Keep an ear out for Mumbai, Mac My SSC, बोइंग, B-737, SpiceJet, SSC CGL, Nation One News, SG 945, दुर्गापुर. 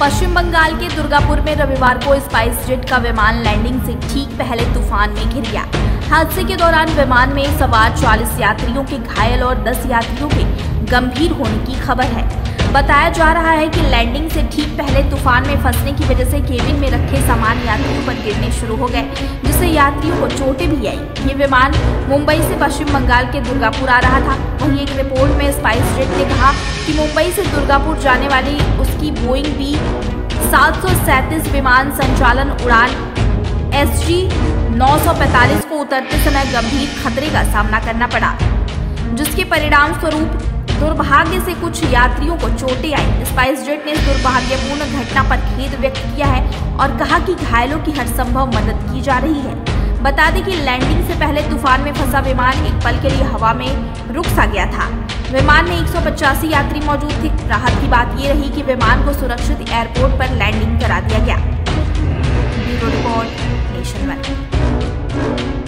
पश्चिम बंगाल के दुर्गापुर में रविवार को स्पाइसजेट का विमान लैंडिंग से ठीक पहले तूफान में घिर गया। हादसे के दौरान विमान में सवार 40 यात्रियों के घायल और 10 यात्रियों के गंभीर होने की खबर है। बताया जा रहा है कि लैंडिंग से ठीक पहले तूफान में फंसने की वजह से केबिन में रखे सामान यात्रियों पर गिरने शुरू हो गए, जिससे यात्रियों को चोटें भी आई। ये विमान मुंबई से पश्चिम बंगाल के दुर्गापुर आ रहा था। वहीं एक रिपोर्ट में स्पाइसजेट ने कहा कि मुंबई से दुर्गापुर जाने वाली उसकी बोइंग B-737 विमान संचालन उड़ान SG 945 को उतरते समय गंभीर खतरे का सामना करना पड़ा, जिसके परिणाम स्वरूप दुर्भाग्य से कुछ यात्रियों को चोटें आई। स्पाइसजेट ने इस दुर्भाग्यपूर्ण घटना पर खेद व्यक्त किया है और कहा कि घायलों की हर संभव मदद की जा रही है। बता दें कि लैंडिंग से पहले तूफान में फंसा विमान एक पल के लिए हवा में रुक सा गया था। विमान में 185 यात्री मौजूद थे। राहत की बात ये रही कि विमान को सुरक्षित एयरपोर्ट पर लैंडिंग करा दिया गया। Bureau report, nation one.